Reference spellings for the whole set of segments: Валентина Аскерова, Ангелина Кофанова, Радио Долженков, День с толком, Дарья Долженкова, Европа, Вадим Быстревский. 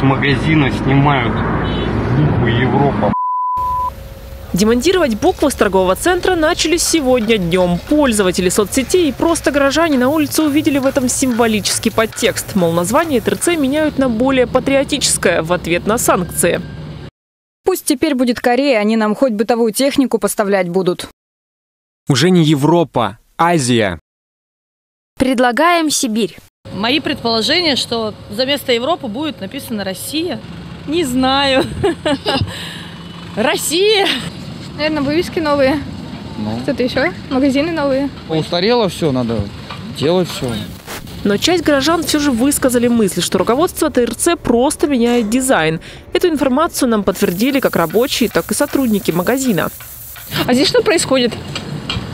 с магазина снимают букву «Европа». Демонтировать буквы с торгового центра начали сегодня днем. Пользователи соцсетей и просто горожане на улице увидели в этом символический подтекст. Мол, название ТРЦ меняют на более патриотическое в ответ на санкции. Пусть теперь будет Корея, они нам хоть бытовую технику поставлять будут. Уже не Европа, Азия. Предлагаем Сибирь. Мои предположения, что за место Европы будет написано Россия. Не знаю. Россия! Наверное, вывески новые. Ну. Что-то еще? Магазины новые. Устарело все, надо делать все. Но часть горожан все же высказали мысль, что руководство ТРЦ просто меняет дизайн. Эту информацию нам подтвердили как рабочие, так и сотрудники магазина. А здесь что происходит?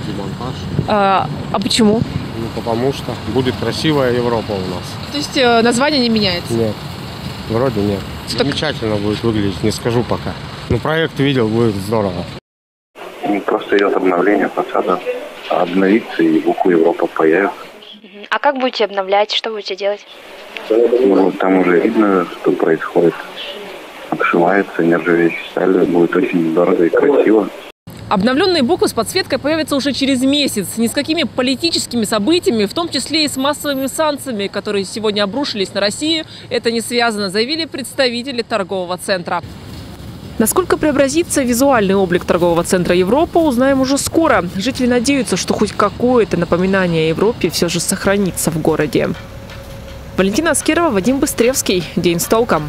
Демонтаж. А почему? Ну, потому что будет красивая Европа у нас. То есть название не меняется? Нет, вроде нет. Замечательно будет выглядеть, не скажу пока. Ну, проект видел, будет здорово. Просто идет обновление фасада. Обновится и буквы Европа появится. А как будете обновлять? Что будете делать? Ну, там уже видно, что происходит. Обшивается нержавеющей сталью. Будет очень здорово и красиво. Обновленные буквы с подсветкой появятся уже через месяц. Ни с какими политическими событиями, в том числе и с массовыми санкциями, которые сегодня обрушились на Россию, это не связано, заявили представители торгового центра. Насколько преобразится визуальный облик торгового центра Европа, узнаем уже скоро. Жители надеются, что хоть какое-то напоминание о Европе все же сохранится в городе. Валентина Аскерова, Вадим Быстревский. День с толком.